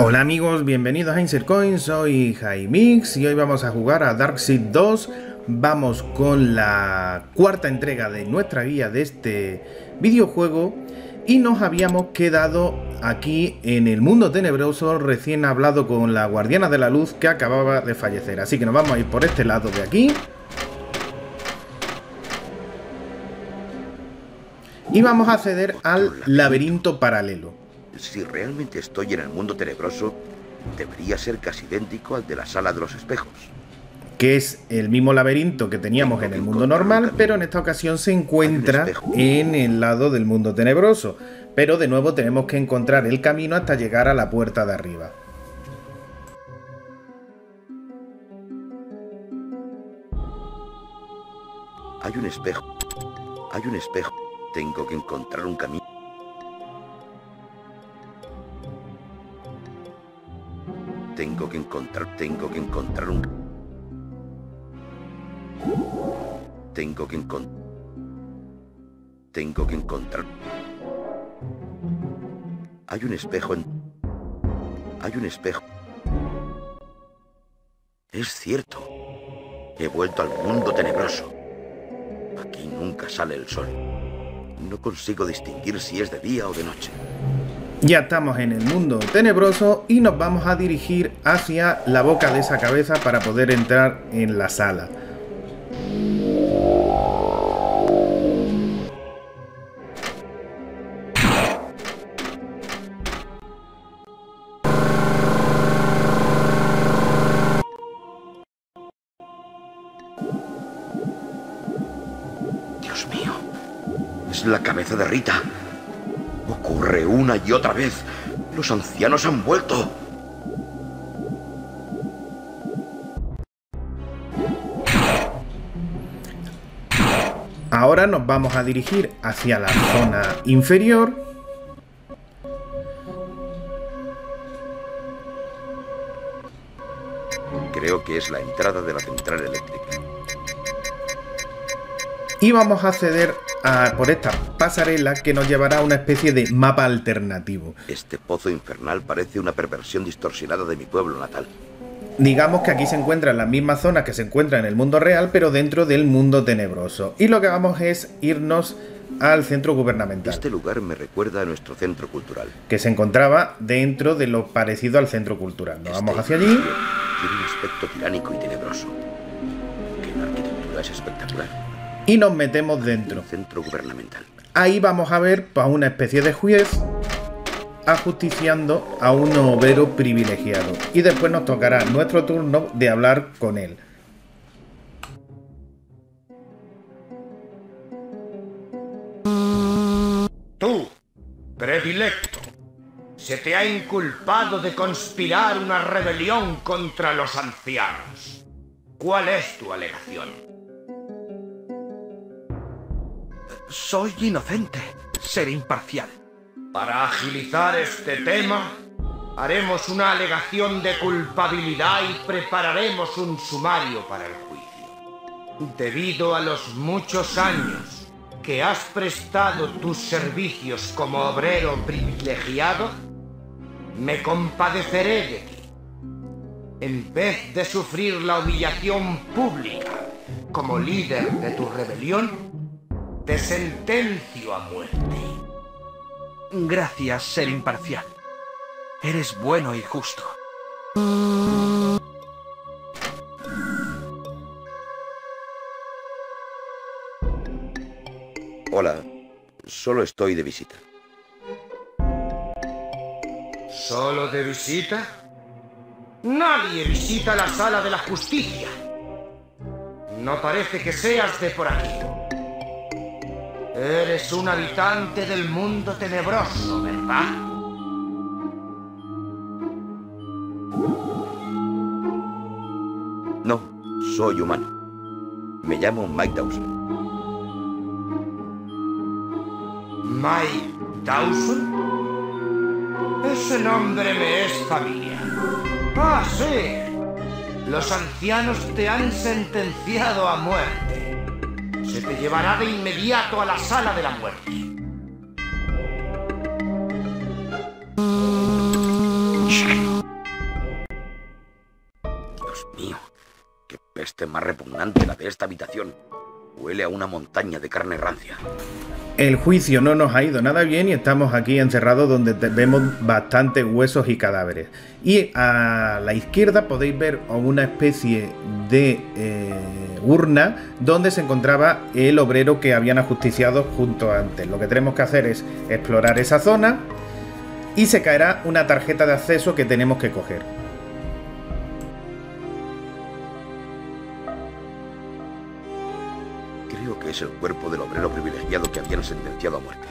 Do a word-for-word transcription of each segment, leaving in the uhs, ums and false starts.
Hola amigos, bienvenidos a Insert Coin, soy Jaimix y hoy vamos a jugar a Darkseed dos. Vamos con la cuarta entrega de nuestra guía de este videojuego y nos habíamos quedado aquí en el mundo tenebroso, recién hablado con la guardiana de la luz que acababa de fallecer. Así que nos vamos a ir por este lado de aquí. Y vamos a acceder al laberinto paralelo. Si realmente estoy en el mundo tenebroso, debería ser casi idéntico al de la sala de los espejos. Que es el mismo laberinto que teníamos en el mundo normal, pero en esta ocasión se encuentra en el lado del mundo tenebroso. Pero de nuevo tenemos que encontrar el camino hasta llegar a la puerta de arriba. Hay un espejo. Hay un espejo. Tengo que encontrar un camino. Tengo que encontrar, tengo que encontrar un... Tengo que encontrar... Tengo que encontrar... Hay un espejo en... Hay un espejo... Es cierto. He vuelto al mundo tenebroso. Aquí nunca sale el sol. No consigo distinguir si es de día o de noche. Ya estamos en el mundo tenebroso y nos vamos a dirigir hacia la boca de esa cabeza para poder entrar en la sala. Dios mío, es la cabeza de Rita. Ocurre una y otra vez. Los ancianos han vuelto. Ahora nos vamos a dirigir hacia la zona inferior. Creo que es la entrada de la central eléctrica. Y vamos a acceder a, por esta pasarela que nos llevará a una especie de mapa alternativo. Este pozo infernal parece una perversión distorsionada de mi pueblo natal. Digamos que aquí se encuentran las mismas zonas que se encuentran en el mundo real, pero dentro del mundo tenebroso. Y lo que vamos es irnos al centro gubernamental. Este lugar me recuerda a nuestro centro cultural. Que se encontraba dentro de lo parecido al centro cultural. Nos este vamos hacia allí. Tiene un aspecto tiránico y tenebroso. Que la arquitectura es espectacular. Y nos metemos dentro. Centro gubernamental. Ahí vamos a ver a una especie de juez ajusticiando a un obrero privilegiado. Y después nos tocará nuestro turno de hablar con él. Tú, predilecto, se te ha inculpado de conspirar una rebelión contra los ancianos. ¿Cuál es tu alegación? Soy inocente. Seré imparcial. Para agilizar este tema, haremos una alegación de culpabilidad y prepararemos un sumario para el juicio. Debido a los muchos años que has prestado tus servicios como obrero privilegiado, me compadeceré de ti. En vez de sufrir la humillación pública como líder de tu rebelión, te sentencio a muerte. Gracias, ser imparcial. Eres bueno y justo. Hola, solo estoy de visita. ¿Solo de visita? Nadie visita la sala de la justicia. No parece que seas de por aquí. Eres un habitante del mundo tenebroso, ¿verdad? No, soy humano. Me llamo Mike Dawson. ¿Mike Dawson? Ese nombre me es familiar. ¡Ah, sí! Los ancianos te han sentenciado a muerte. Se te llevará de inmediato a la sala de la muerte. peste más repugnante la de esta habitación. Huele a una montaña de carne rancia. El juicio no nos ha ido nada bien y estamos aquí encerrados donde vemos bastantes huesos y cadáveres. Y a la izquierda podéis ver una especie de eh, urna donde se encontraba el obrero que habían ajusticiado junto antes. Lo que tenemos que hacer es explorar esa zona y se caerá una tarjeta de acceso que tenemos que coger. Es el cuerpo del obrero privilegiado que habían sentenciado a muerte.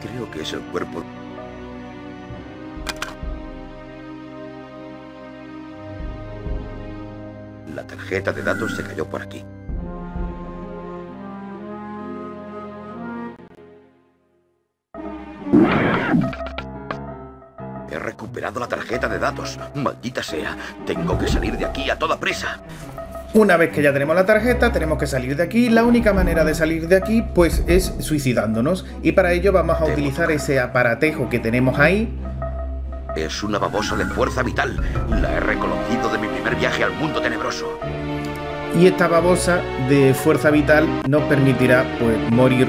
Creo que es el cuerpo... La tarjeta de datos se cayó por aquí. He recuperado la tarjeta de datos. Maldita sea, tengo que salir de aquí a toda prisa. Una vez que ya tenemos la tarjeta, tenemos que salir de aquí. La única manera de salir de aquí, pues, es suicidándonos. Y para ello vamos a utilizar ese aparatejo que tenemos ahí. Es una babosa de fuerza vital. La he reconocido de mi primer viaje al mundo tenebroso. Y esta babosa de fuerza vital nos permitirá, pues, morir.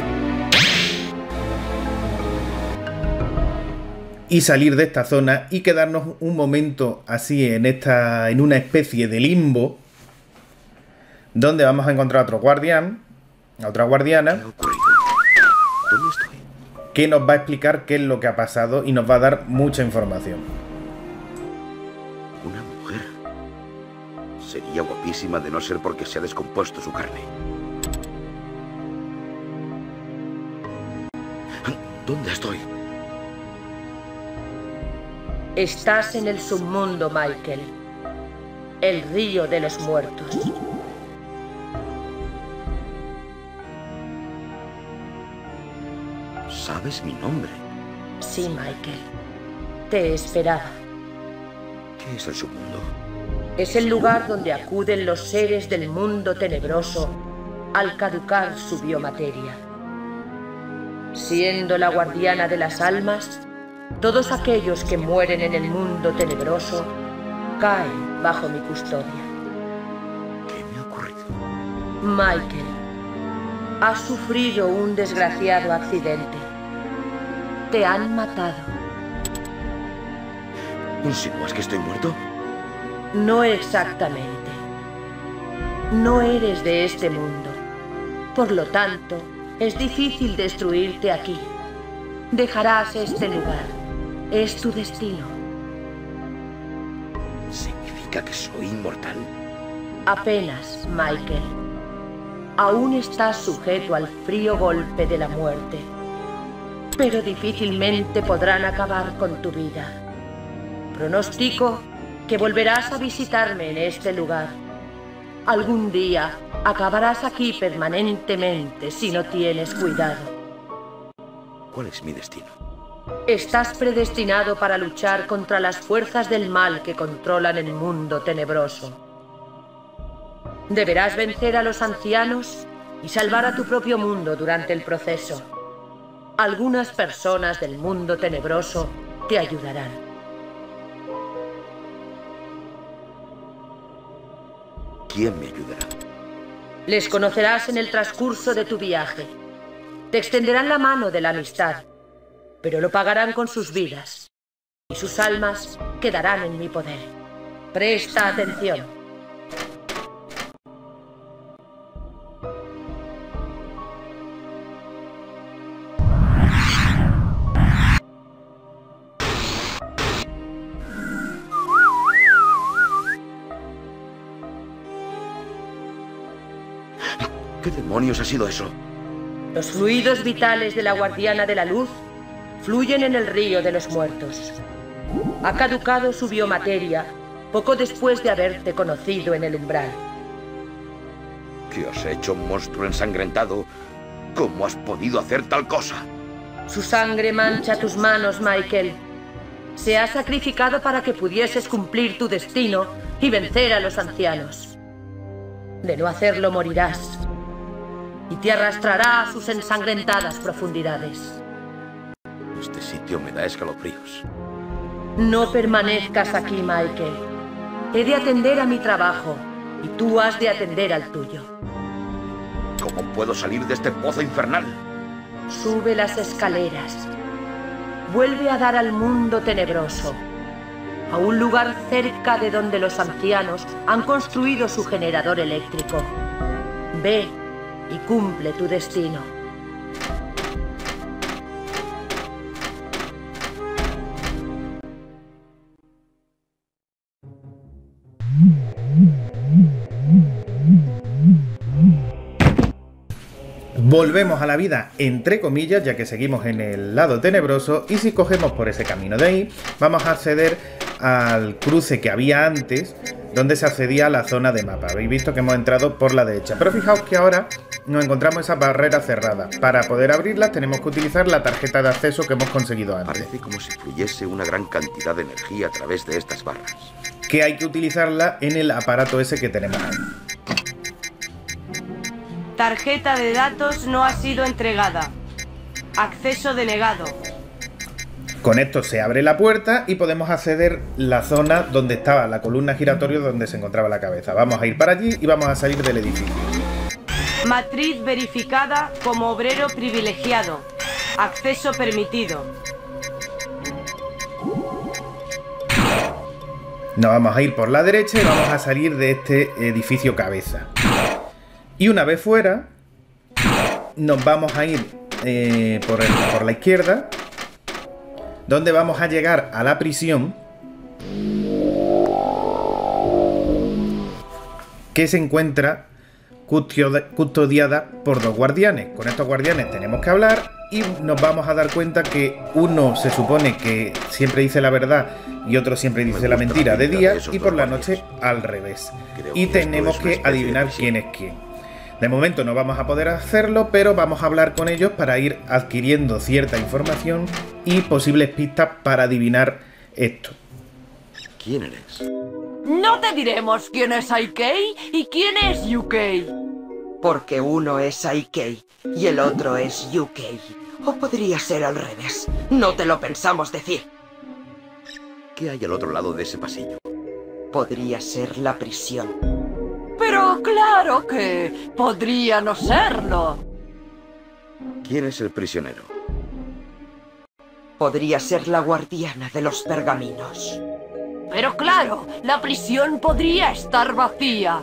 Y salir de esta zona y quedarnos un momento así en, esta, en una especie de limbo. Donde vamos a encontrar a otro guardián, a otra guardiana, que nos va a explicar qué es lo que ha pasado y nos va a dar mucha información. Una mujer sería guapísima de no ser porque se ha descompuesto su carne. ¿Dónde estoy? Estás en el submundo, Michael. El río de los muertos. ¿Sabes mi nombre? Sí, Michael. Te esperaba. ¿Qué es el submundo? Es el lugar donde acuden los seres del mundo tenebroso al caducar su biomateria. Siendo la guardiana de las almas, todos aquellos que mueren en el mundo tenebroso caen bajo mi custodia. ¿Qué me ha ocurrido? Michael, has sufrido un desgraciado accidente. Te han matado. ¿Insinúas que estoy muerto? No exactamente. No eres de este mundo. Por lo tanto, es difícil destruirte aquí. Dejarás este lugar. Es tu destino. ¿Significa que soy inmortal? Apenas, Michael. Aún estás sujeto al frío golpe de la muerte. Pero difícilmente podrán acabar con tu vida. Pronostico que volverás a visitarme en este lugar. Algún día acabarás aquí permanentemente si no tienes cuidado. ¿Cuál es mi destino? Estás predestinado para luchar contra las fuerzas del mal que controlan el mundo tenebroso. Deberás vencer a los ancianos y salvar a tu propio mundo durante el proceso. Algunas personas del mundo tenebroso te ayudarán. ¿Quién me ayudará? Les conocerás en el transcurso de tu viaje. Te extenderán la mano de la amistad, pero lo pagarán con sus vidas. Y sus almas quedarán en mi poder. Presta atención. ¿Qué demonios ha sido eso? Los fluidos vitales de la Guardiana de la Luz fluyen en el río de los muertos. Ha caducado su biomateria poco después de haberte conocido en el umbral. ¿Qué has hecho, monstruo ensangrentado? ¿Cómo has podido hacer tal cosa? Su sangre mancha tus manos, Michael. Se ha sacrificado para que pudieses cumplir tu destino y vencer a los ancianos. De no hacerlo, morirás. Y te arrastrará a sus ensangrentadas profundidades. Este sitio me da escalofríos. No permanezcas aquí, Michael. He de atender a mi trabajo, y tú has de atender al tuyo. ¿Cómo puedo salir de este pozo infernal? Sube las escaleras. Vuelve a dar al mundo tenebroso, a un lugar cerca de donde los ancianos han construido su generador eléctrico. Ve y cumple tu destino. Volvemos a la vida, entre comillas, ya que seguimos en el lado tenebroso, y si cogemos por ese camino de ahí, vamos a acceder al cruce que había antes, donde se accedía a la zona de mapa. Habéis visto que hemos entrado por la derecha, pero fijaos que ahora nos encontramos esa barrera cerrada. Para poder abrirla tenemos que utilizar la tarjeta de acceso que hemos conseguido antes. Parece como si fluyese una gran cantidad de energía a través de estas barras, que hay que utilizarla en el aparato ese que tenemos ahí. Tarjeta de datos no ha sido entregada. Acceso denegado. Con esto se abre la puerta y podemos acceder la zona donde estaba la columna giratoria donde se encontraba la cabeza. Vamos a ir para allí y vamos a salir del edificio. Matriz verificada como obrero privilegiado. Acceso permitido. Nos vamos a ir por la derecha y vamos a salir de este edificio cabeza. Y una vez fuera, nos vamos a ir eh, por, el, por la izquierda, donde vamos a llegar a la prisión que se encuentra custodiada por dos guardianes. Con estos guardianes tenemos que hablar y nos vamos a dar cuenta que uno se supone que siempre dice la verdad y otro siempre dice la mentira de día, y por la noche al revés. Y tenemos que adivinar quién es quién. De momento no vamos a poder hacerlo, pero vamos a hablar con ellos para ir adquiriendo cierta información y posibles pistas para adivinar esto. ¿Quién eres? No te diremos quién es Ikey y quién es Ukey. Porque uno es Ikey y el otro es Ukey. O podría ser al revés. No te lo pensamos decir. ¿Qué hay al otro lado de ese pasillo? Podría ser la prisión. Pero claro que podría no serlo. ¿Quién es el prisionero? Podría ser la guardiana de los pergaminos. Pero claro, la prisión podría estar vacía.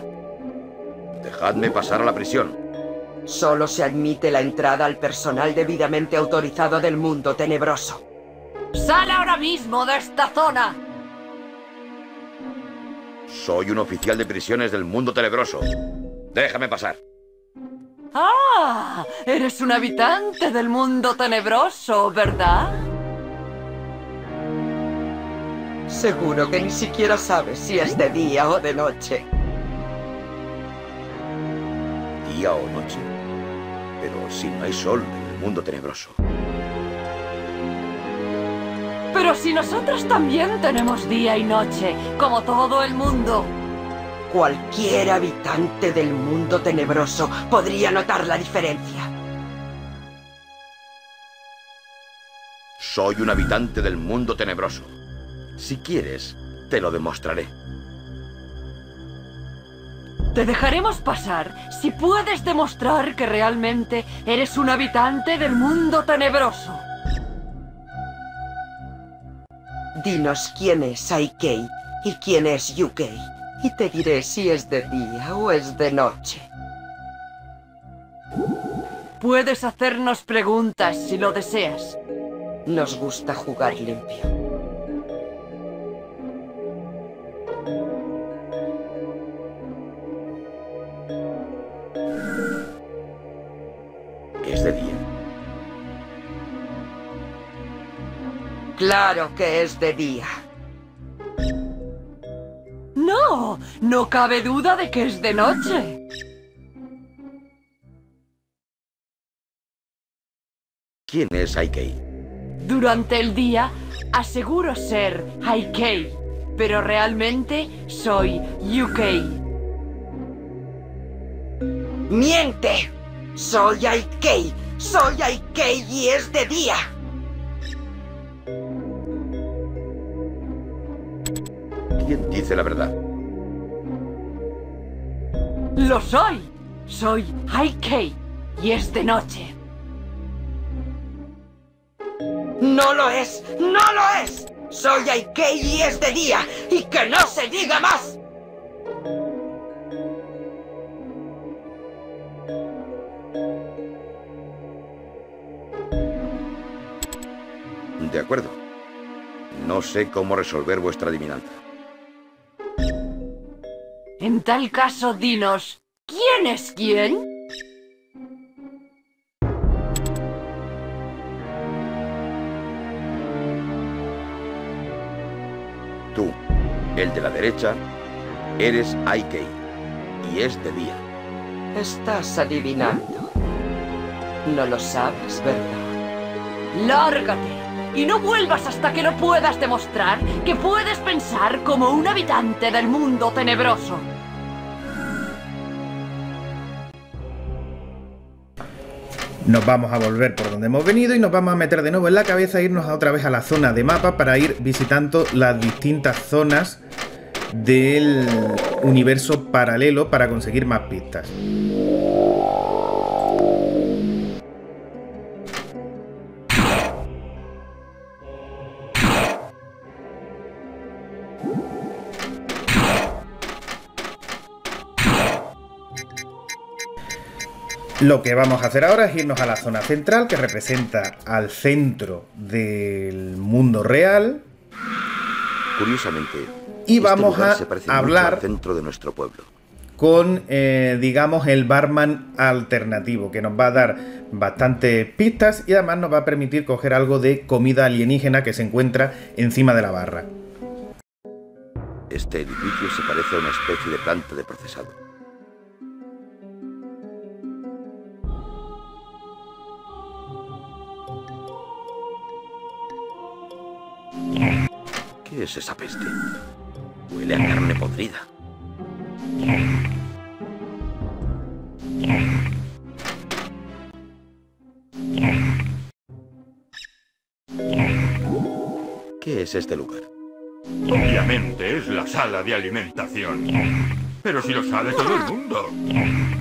Dejadme pasar a la prisión. Solo se admite la entrada al personal debidamente autorizado del mundo tenebroso. ¡Sal ahora mismo de esta zona! Soy un oficial de prisiones del mundo tenebroso. Déjame pasar. Ah, eres un habitante del mundo tenebroso, ¿verdad? Seguro que ni siquiera sabes si es de día o de noche. Día o noche. Pero si no hay sol en el mundo tenebroso. Pero si nosotros también tenemos día y noche, como todo el mundo. Cualquier habitante del mundo tenebroso podría notar la diferencia. Soy un habitante del mundo tenebroso. Si quieres, te lo demostraré. Te dejaremos pasar si puedes demostrar que realmente eres un habitante del mundo tenebroso. Dinos quién es Ikey y quién es Ukey, y te diré si es de día o es de noche. Puedes hacernos preguntas si lo deseas. Nos gusta jugar limpio. ¿Es de día? ¡Claro que es de día! ¡No! ¡No cabe duda de que es de noche! ¿Quién es Ikey? Durante el día aseguro ser Ikey, pero realmente soy Ukey. ¡Miente! ¡Soy Ikey! ¡Soy Ikey y es de día! ¿Quién dice la verdad? ¡Lo soy! Soy Ikey y es de noche. ¡No lo es! ¡No lo es! Soy Ikey y es de día, y que no se diga más. De acuerdo. No sé cómo resolver vuestra adivinanza. En tal caso, dinos, ¿quién es quién? Tú, el de la derecha, eres Ikey, y es de día. Estás adivinando. No lo sabes, ¿verdad? ¡Lárgate! Y no vuelvas hasta que no puedas demostrar que puedes pensar como un habitante del mundo tenebroso. Nos vamos a volver por donde hemos venido y nos vamos a meter de nuevo en la cabeza e irnos otra vez a la zona de mapa para ir visitando las distintas zonas del universo paralelo para conseguir más pistas. Lo que vamos a hacer ahora es irnos a la zona central, que representa al centro del mundo real. Curiosamente, y vamos este lugar a hablar al centro de nuestro pueblo. Con, eh, digamos, el barman alternativo, que nos va a dar bastantes pistas y además nos va a permitir coger algo de comida alienígena que se encuentra encima de la barra. Este edificio se parece a una especie de planta de procesado. ¿Qué es esa peste? Huele a carne podrida. ¿Qué es este lugar? Obviamente es la sala de alimentación. Pero si lo sabe todo el mundo.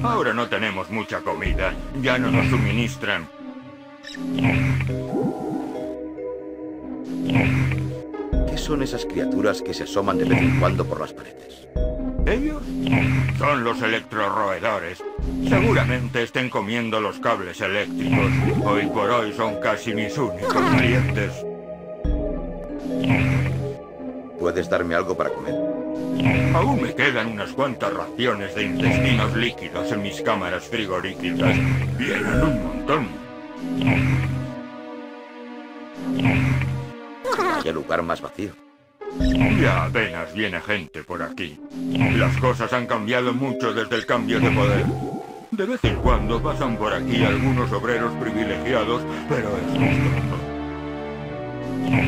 Ahora no tenemos mucha comida. Ya no nos suministran. ¿Qué son esas criaturas que se asoman de vez en cuando por las paredes? ¿Ellos? Son los electrorroedores. Seguramente estén comiendo los cables eléctricos. Hoy por hoy son casi mis únicos clientes. ¿Puedes darme algo para comer? Aún me quedan unas cuantas raciones de intestinos líquidos en mis cámaras frigoríficas. Vienen un montón. Vaya lugar más vacío. Ya apenas viene gente por aquí. Las cosas han cambiado mucho desde el cambio de poder. De vez en cuando pasan por aquí algunos obreros privilegiados, pero es justo.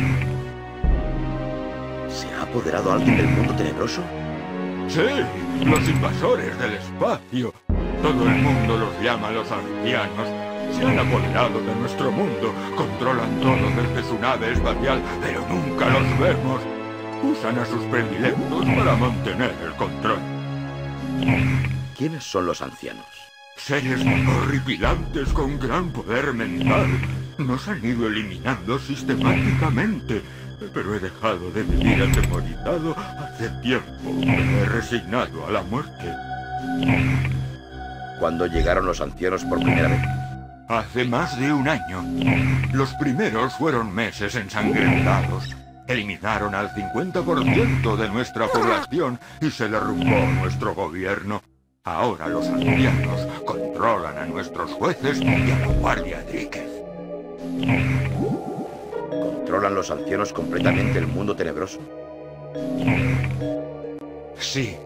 ¿Se ha apoderado alguien del mundo tenebroso? Sí, los invasores del espacio. Todo el mundo los llama los ancianos. Se han apoderado de nuestro mundo, controlan todo desde su nave espacial, pero nunca los vemos. Usan a sus predilectos para mantener el control. ¿Quiénes son los ancianos? Seres horripilantes con gran poder mental. Nos han ido eliminando sistemáticamente, pero he dejado de vivir atemorizado hace tiempo. Me he resignado a la muerte. ¿Cuándo llegaron los ancianos por primera vez? Hace más de un año. Los primeros fueron meses ensangrentados. Eliminaron al cincuenta por ciento de nuestra población y se derrumbó nuestro gobierno. Ahora los ancianos controlan a nuestros jueces y a la guardia Dríquez. ¿Controlan los ancianos completamente el mundo tenebroso? Sí,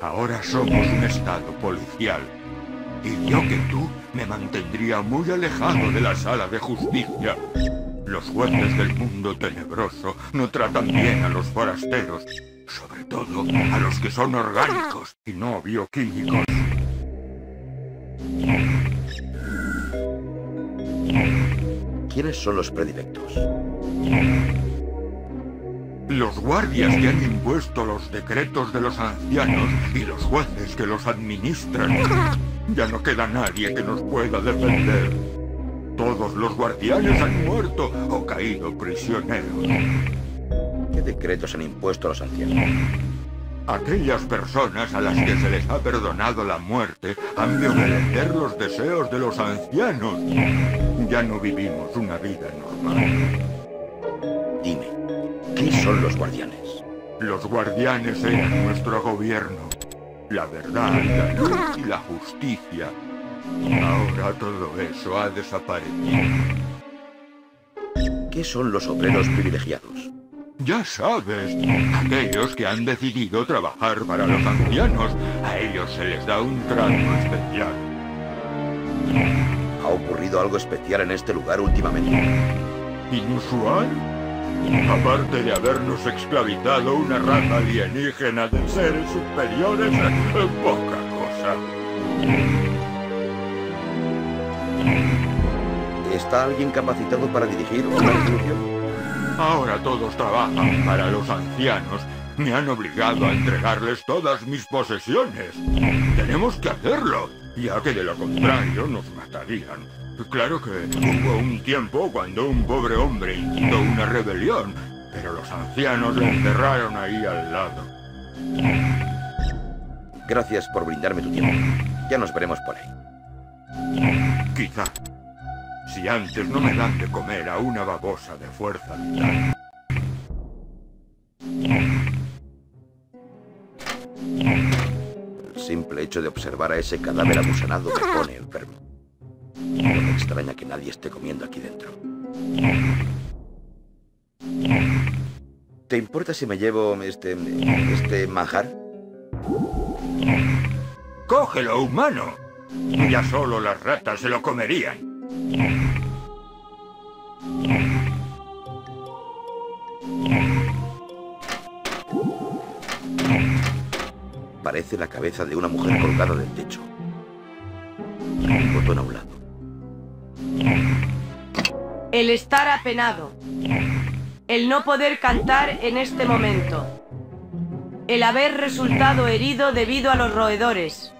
ahora somos un estado policial. Y yo que tú me mantendría muy alejado de la sala de justicia. Los jueces del mundo tenebroso no tratan bien a los forasteros, sobre todo a los que son orgánicos y no bioquímicos. ¿Quiénes son los predilectos? Los guardias que han impuesto los decretos de los ancianos y los jueces que los administran. Ya no queda nadie que nos pueda defender. Todos los guardianes han muerto o caído prisioneros. ¿Qué decretos han impuesto los ancianos? Aquellas personas a las que se les ha perdonado la muerte han de obedecer los deseos de los ancianos. Ya no vivimos una vida normal. Dime, ¿qué son los guardianes? Los guardianes eran nuestro gobierno. La verdad, la luz y la justicia. Ahora todo eso ha desaparecido. ¿Qué son los obreros privilegiados? Ya sabes, aquellos que han decidido trabajar para los ancianos. A ellos se les da un trato especial. ¿Ha ocurrido algo especial en este lugar últimamente? ¿Inusual? Aparte de habernos esclavizado una raza alienígena de seres superiores, poca cosa. ¿Está alguien capacitado para dirigir una institución? Ahora todos trabajan para los ancianos. Me han obligado a entregarles todas mis posesiones. Tenemos que hacerlo, ya que de lo contrario nos matarían. Claro que hubo un tiempo cuando un pobre hombre intentó una rebelión, pero los ancianos lo encerraron ahí al lado. Gracias por brindarme tu tiempo. Ya nos veremos por ahí. Quizá. Si antes no me dan de comer a una babosa de fuerza vital. El simple hecho de observar a ese cadáver abusanado me pone enfermo. No me extraña que nadie esté comiendo aquí dentro. ¿Te importa si me llevo este... este manjar? ¡Cógelo, humano! Ya solo las ratas se lo comerían. Parece la cabeza de una mujer colgada del techo. Un botón a un lado. El estar apenado, el no poder cantar en este momento, el haber resultado herido debido a los roedores.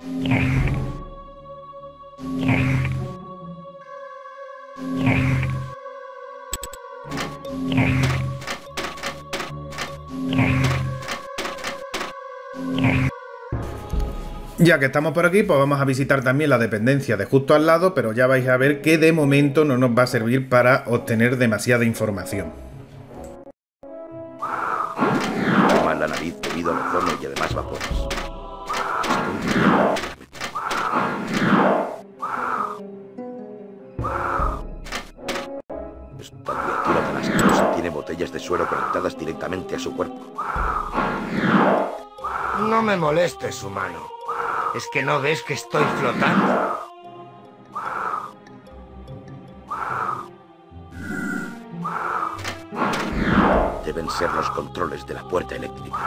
Ya que estamos por aquí, pues vamos a visitar también la dependencia de justo al lado, pero ya vais a ver que de momento no nos va a servir para obtener demasiada información. Me mala nariz debido al ozono y además vapores. Esta criatura tan asquerosa tiene botellas de suero conectadas directamente a su cuerpo. No me molestes, humano. ¿Es que no ves que estoy flotando? Deben ser los controles de la puerta eléctrica.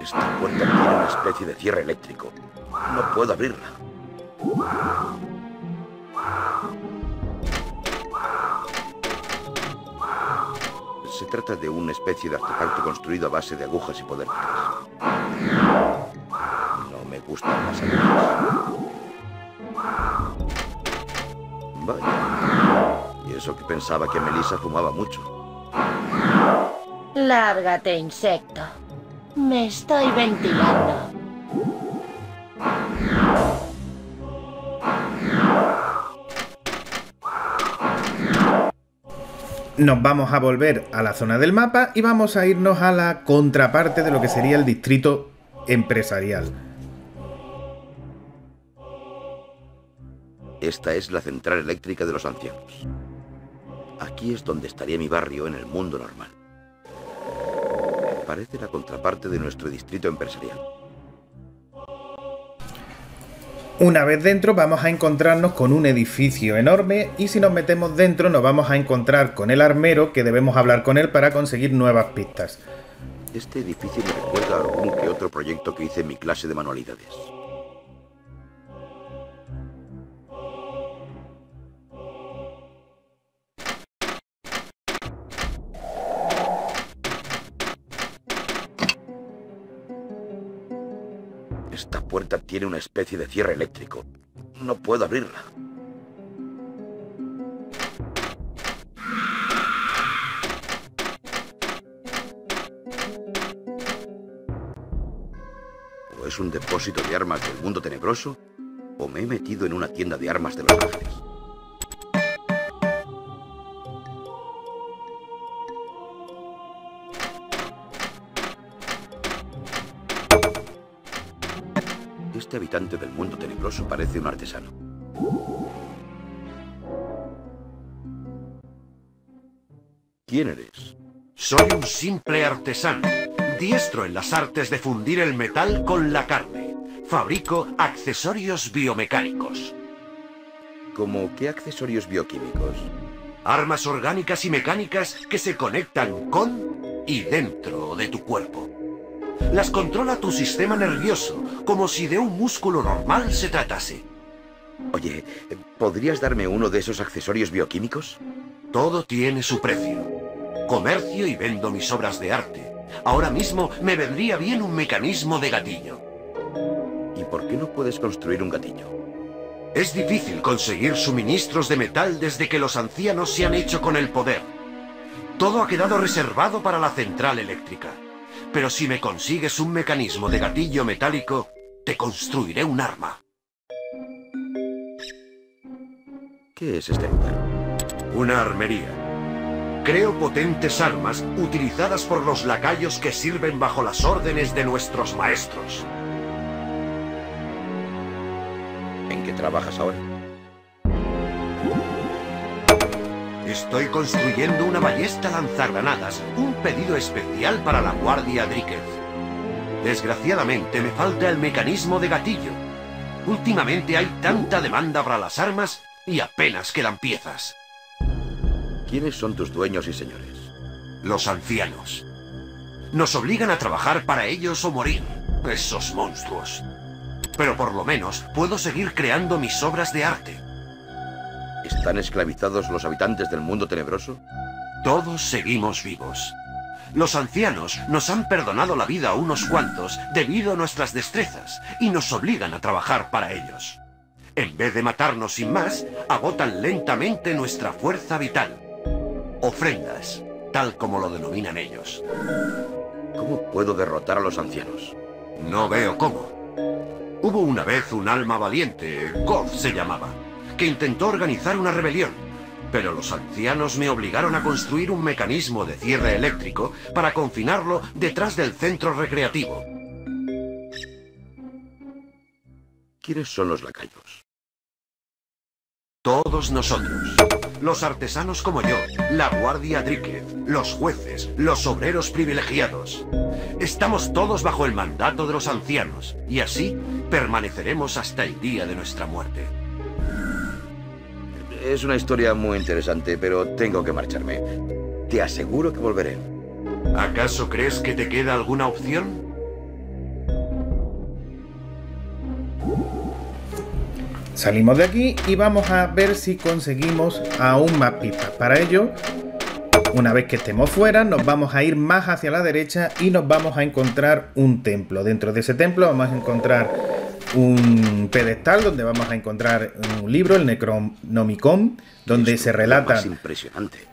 Esta puerta tiene una especie de cierre eléctrico. No puedo abrirla. Se trata de una especie de artefacto construido a base de agujas y poder. No me gustan las agujas. Vaya. Y eso que pensaba que Melissa fumaba mucho. Lárgate, insecto. Me estoy ventilando. Nos vamos a volver a la zona del mapa y vamos a irnos a la contraparte de lo que sería el distrito empresarial. Esta es la central eléctrica de los ancianos. Aquí es donde estaría mi barrio en el mundo normal. Parece la contraparte de nuestro distrito empresarial. Una vez dentro vamos a encontrarnos con un edificio enorme y si nos metemos dentro nos vamos a encontrar con el armero, que debemos hablar con él para conseguir nuevas pistas. Este edificio me recuerda a algún que otro proyecto que hice en mi clase de manualidades. Esta puerta tiene una especie de cierre eléctrico. No puedo abrirla. ¿O es un depósito de armas del mundo tenebroso? ¿O me he metido en una tienda de armas de los ángeles? Este habitante del mundo tenebroso parece un artesano. ¿Quién eres? Soy un simple artesano, diestro en las artes de fundir el metal con la carne. Fabrico accesorios biomecánicos. ¿Cómo qué accesorios bioquímicos? Armas orgánicas y mecánicas que se conectan con y dentro de tu cuerpo. Las controla tu sistema nervioso, como si de un músculo normal se tratase. Oye, ¿podrías darme uno de esos accesorios bioquímicos? Todo tiene su precio. Comercio y vendo mis obras de arte. Ahora mismo me vendría bien un mecanismo de gatillo. ¿Y por qué no puedes construir un gatillo? Es difícil conseguir suministros de metal desde que los ancianos se han hecho con el poder. Todo ha quedado reservado para la central eléctrica. Pero si me consigues un mecanismo de gatillo metálico, te construiré un arma. ¿Qué es este lugar? Una armería. Creo potentes armas utilizadas por los lacayos que sirven bajo las órdenes de nuestros maestros. ¿En qué trabajas ahora? Estoy construyendo una ballesta lanzagranadas, un pedido especial para la Guardia Dríquez. Desgraciadamente me falta el mecanismo de gatillo. Últimamente hay tanta demanda para las armas y apenas quedan piezas. ¿Quiénes son tus dueños y señores? Los ancianos. Nos obligan a trabajar para ellos o morir, esos monstruos. Pero por lo menos puedo seguir creando mis obras de arte. ¿Están esclavizados los habitantes del mundo tenebroso? Todos seguimos vivos. Los ancianos nos han perdonado la vida a unos cuantos debido a nuestras destrezas y nos obligan a trabajar para ellos. En vez de matarnos sin más, agotan lentamente nuestra fuerza vital. Ofrendas, tal como lo denominan ellos. ¿Cómo puedo derrotar a los ancianos? No veo cómo. Hubo una vez un alma valiente, Goth se llamaba, que intentó organizar una rebelión, pero los ancianos me obligaron a construir un mecanismo de cierre eléctrico para confinarlo detrás del centro recreativo. ¿Quiénes son los lacayos? Todos nosotros. Los artesanos como yo, la Guardia Dríquez, los jueces, los obreros privilegiados. Estamos todos bajo el mandato de los ancianos, y así permaneceremos hasta el día de nuestra muerte. Es una historia muy interesante, pero tengo que marcharme. Te aseguro que volveré. ¿Acaso crees que te queda alguna opción? Salimos de aquí y vamos a ver si conseguimos aún más pistas. Para ello, una vez que estemos fuera, nos vamos a ir más hacia la derecha y nos vamos a encontrar un templo. Dentro de ese templo vamos a encontrar un pedestal donde vamos a encontrar un libro, el Necronomicon, donde Esto se relatan impresionante.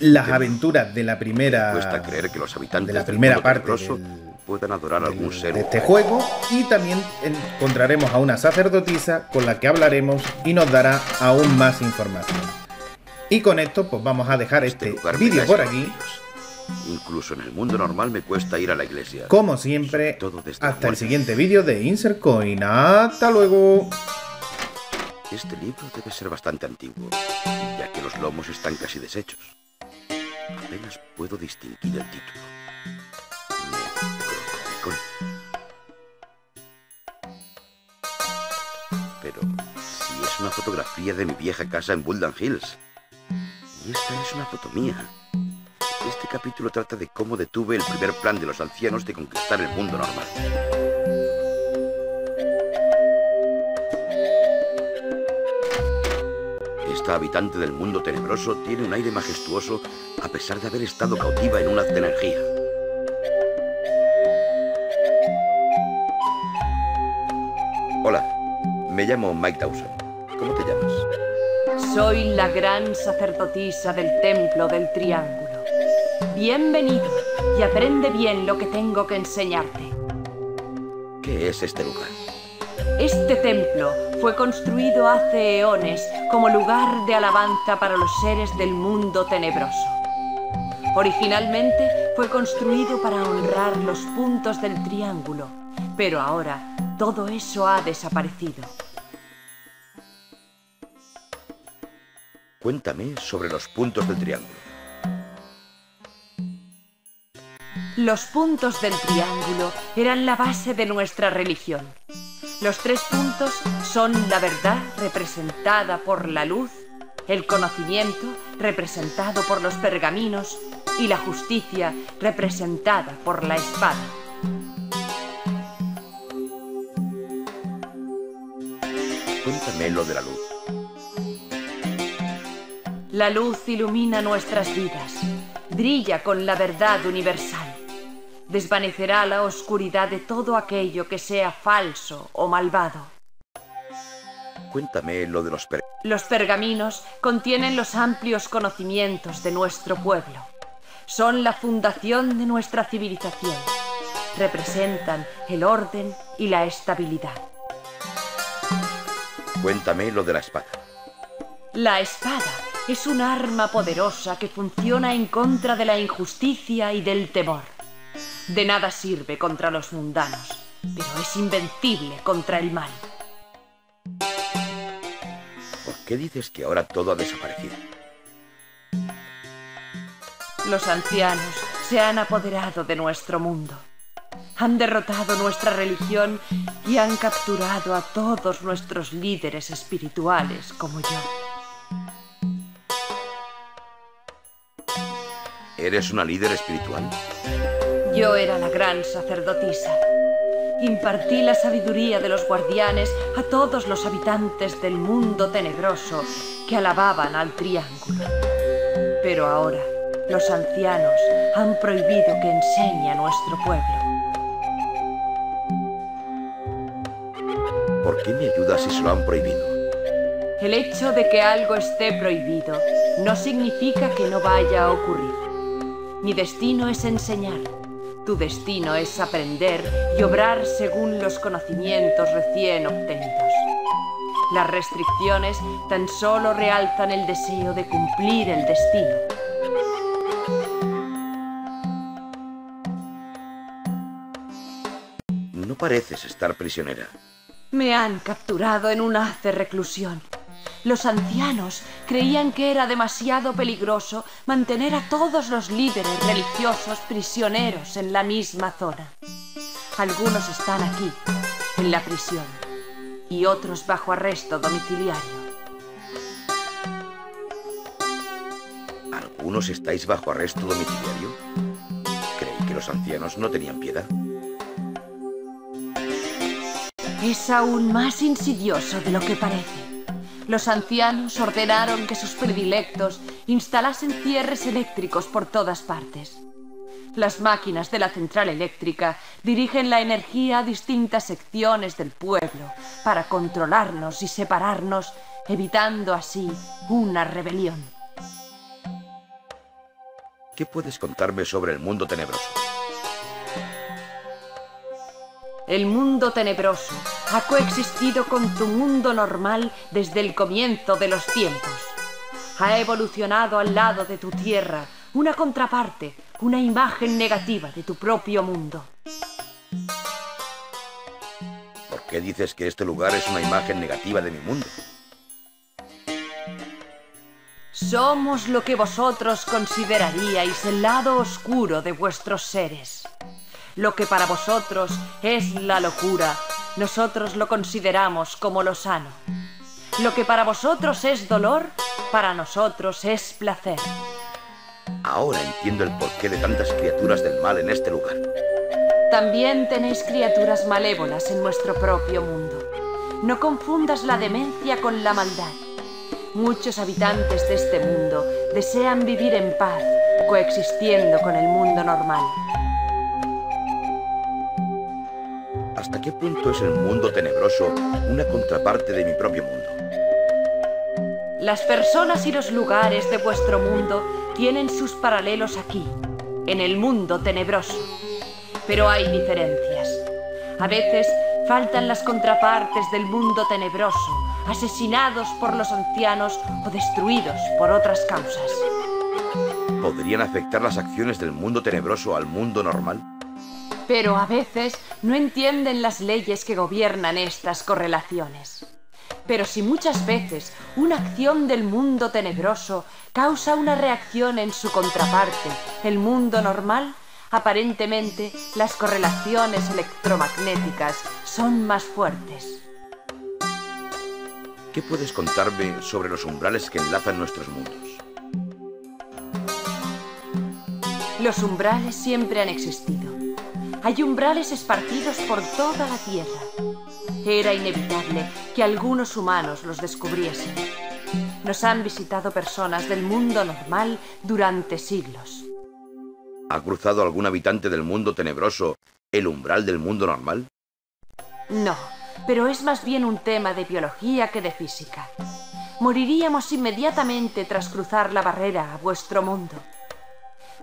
las aventuras de la primera cuesta creer que los habitantes de la primera parte del, puedan adorar del, algún ser de este juego, y también encontraremos a una sacerdotisa con la que hablaremos y nos dará aún más información. Y con esto pues vamos a dejar este, este vídeo por aquí. Incluso en el mundo normal me cuesta ir a la iglesia. Como siempre, hasta el siguiente vídeo de Insert Coin. ¡Hasta luego! Este libro debe ser bastante antiguo, ya que los lomos están casi deshechos. Apenas puedo distinguir el título. Pero si es una fotografía de mi vieja casa en Bulldog Hills. Y esta es una foto mía. Este capítulo trata de cómo detuve el primer plan de los ancianos de conquistar el mundo normal. Esta habitante del mundo tenebroso tiene un aire majestuoso a pesar de haber estado cautiva en un haz de energía. Me llamo Mike Dawson. ¿Cómo te llamas? Soy la gran sacerdotisa del templo del triángulo. Bienvenido y aprende bien lo que tengo que enseñarte. ¿Qué es este lugar? Este templo fue construido hace eones como lugar de alabanza para los seres del mundo tenebroso. Originalmente fue construido para honrar los puntos del triángulo, pero ahora todo eso ha desaparecido. Cuéntame sobre los puntos del triángulo. Los puntos del triángulo eran la base de nuestra religión. Los tres puntos son la verdad, representada por la luz, el conocimiento, representado por los pergaminos, y la justicia, representada por la espada. Cuéntame lo de la luz. La luz ilumina nuestras vidas, brilla con la verdad universal. Desvanecerá la oscuridad de todo aquello que sea falso o malvado. Cuéntame lo de los pergaminos. Los pergaminos contienen los amplios conocimientos de nuestro pueblo. Son la fundación de nuestra civilización. Representan el orden y la estabilidad. Cuéntame lo de la espada. La espada es un arma poderosa que funciona en contra de la injusticia y del temor. De nada sirve contra los mundanos, pero es invencible contra el mal. ¿Por qué dices que ahora todo ha desaparecido? Los ancianos se han apoderado de nuestro mundo. Han derrotado nuestra religión y han capturado a todos nuestros líderes espirituales como yo. ¿Eres una líder espiritual? Yo era la gran sacerdotisa. Impartí la sabiduría de los guardianes a todos los habitantes del mundo tenebroso que alababan al triángulo. Pero ahora, los ancianos han prohibido que enseñe a nuestro pueblo. ¿Por qué me ayudas si se lo han prohibido? El hecho de que algo esté prohibido no significa que no vaya a ocurrir. Mi destino es enseñar. Tu destino es aprender y obrar según los conocimientos recién obtenidos. Las restricciones tan solo realzan el deseo de cumplir el destino. No pareces estar prisionera. Me han capturado en un haz de reclusión. Los ancianos creían que era demasiado peligroso mantener a todos los líderes religiosos prisioneros en la misma zona. Algunos están aquí, en la prisión, y otros bajo arresto domiciliario. ¿Algunos estáis bajo arresto domiciliario? Creí que los ancianos no tenían piedad. Es aún más insidioso de lo que parece. Los ancianos ordenaron que sus predilectos instalasen cierres eléctricos por todas partes. Las máquinas de la central eléctrica dirigen la energía a distintas secciones del pueblo para controlarnos y separarnos, evitando así una rebelión. ¿Qué puedes contarme sobre el mundo tenebroso? El mundo tenebroso ha coexistido con tu mundo normal desde el comienzo de los tiempos. Ha evolucionado al lado de tu tierra, una contraparte, una imagen negativa de tu propio mundo. ¿Por qué dices que este lugar es una imagen negativa de mi mundo? Somos lo que vosotros consideraríais el lado oscuro de vuestros seres. Lo que para vosotros es la locura, nosotros lo consideramos como lo sano. Lo que para vosotros es dolor, para nosotros es placer. Ahora entiendo el porqué de tantas criaturas del mal en este lugar. También tenéis criaturas malévolas en vuestro propio mundo. No confundas la demencia con la maldad. Muchos habitantes de este mundo desean vivir en paz, coexistiendo con el mundo normal. qué punto es el mundo tenebroso una contraparte de mi propio mundo? Las personas y los lugares de vuestro mundo tienen sus paralelos aquí, en el mundo tenebroso. Pero hay diferencias. A veces faltan las contrapartes del mundo tenebroso, asesinados por los ancianos o destruidos por otras causas. ¿Podrían afectar las acciones del mundo tenebroso al mundo normal? Pero a veces no entienden las leyes que gobiernan estas correlaciones. Pero si muchas veces una acción del mundo tenebroso causa una reacción en su contraparte, el mundo normal, aparentemente las correlaciones electromagnéticas son más fuertes. ¿Qué puedes contarme sobre los umbrales que enlazan nuestros mundos? Los umbrales siempre han existido. Hay umbrales esparcidos por toda la Tierra. Era inevitable que algunos humanos los descubriesen. Nos han visitado personas del mundo normal durante siglos. ¿Ha cruzado algún habitante del mundo tenebroso el umbral del mundo normal? No, pero es más bien un tema de biología que de física. Moriríamos inmediatamente tras cruzar la barrera a vuestro mundo.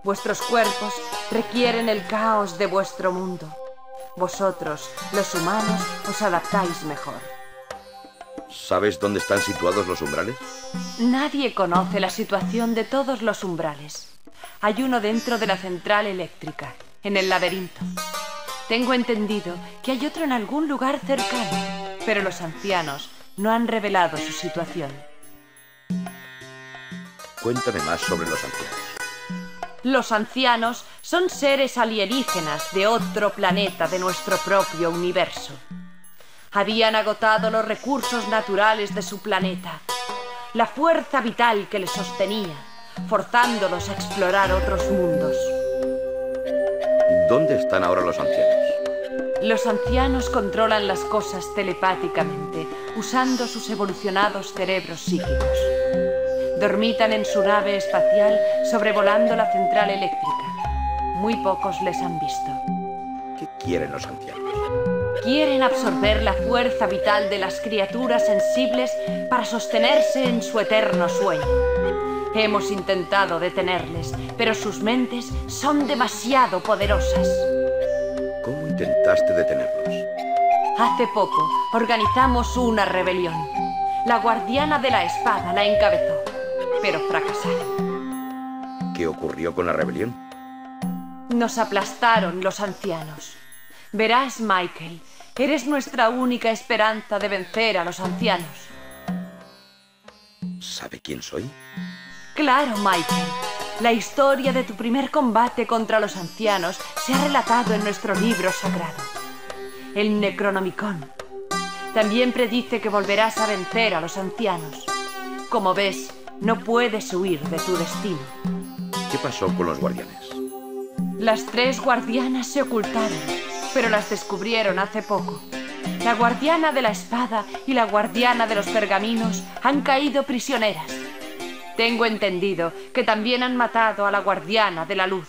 Vuestros cuerpos requieren el caos de vuestro mundo. Vosotros, los humanos, os adaptáis mejor. ¿Sabes dónde están situados los umbrales? Nadie conoce la situación de todos los umbrales. Hay uno dentro de la central eléctrica, en el laberinto. Tengo entendido que hay otro en algún lugar cercano, pero los ancianos no han revelado su situación. Cuéntame más sobre los ancianos. Los ancianos son seres alienígenas de otro planeta de nuestro propio universo. Habían agotado los recursos naturales de su planeta, la fuerza vital que les sostenía, forzándolos a explorar otros mundos. ¿Dónde están ahora los ancianos? Los ancianos controlan las cosas telepáticamente, usando sus evolucionados cerebros psíquicos. Dormitan en su nave espacial sobrevolando la central eléctrica. Muy pocos les han visto. ¿Qué quieren los ancianos? Quieren absorber la fuerza vital de las criaturas sensibles para sostenerse en su eterno sueño. Hemos intentado detenerles, pero sus mentes son demasiado poderosas. ¿Cómo intentaste detenerlos? Hace poco organizamos una rebelión. La guardiana de la espada la encabezó, pero fracasaron. ¿Qué ocurrió con la rebelión? Nos aplastaron los ancianos. Verás, Michael, eres nuestra única esperanza de vencer a los ancianos. ¿Sabe quién soy? Claro, Michael. La historia de tu primer combate contra los ancianos se ha relatado en nuestro libro sagrado, el Necronomicon. También predice que volverás a vencer a los ancianos. Como ves, no puedes huir de tu destino. ¿Qué pasó con los guardianes? Las tres guardianas se ocultaron, pero las descubrieron hace poco. La guardiana de la espada y la guardiana de los pergaminos han caído prisioneras. Tengo entendido que también han matado a la guardiana de la luz.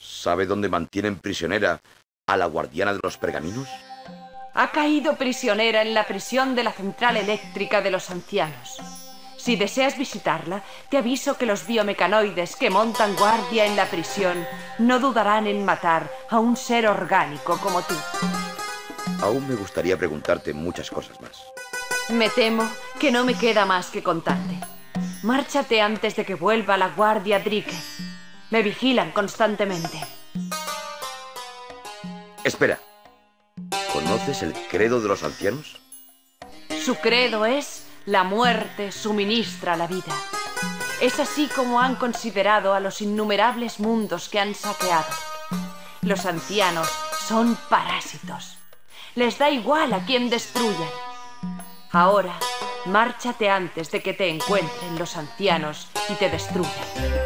¿Sabe dónde mantienen prisionera a la guardiana de los pergaminos? Ha caído prisionera en la prisión de la central eléctrica de los ancianos. Si deseas visitarla, te aviso que los biomecanoides que montan guardia en la prisión no dudarán en matar a un ser orgánico como tú. Aún me gustaría preguntarte muchas cosas más. Me temo que no me queda más que contarte. Márchate antes de que vuelva la guardia Drike. Me vigilan constantemente. Espera. ¿Conoces el credo de los ancianos? Su credo es: la muerte suministra la vida. Es así como han considerado a los innumerables mundos que han saqueado. Los ancianos son parásitos. Les da igual a quien destruyan. Ahora, márchate antes de que te encuentren los ancianos y te destruyan.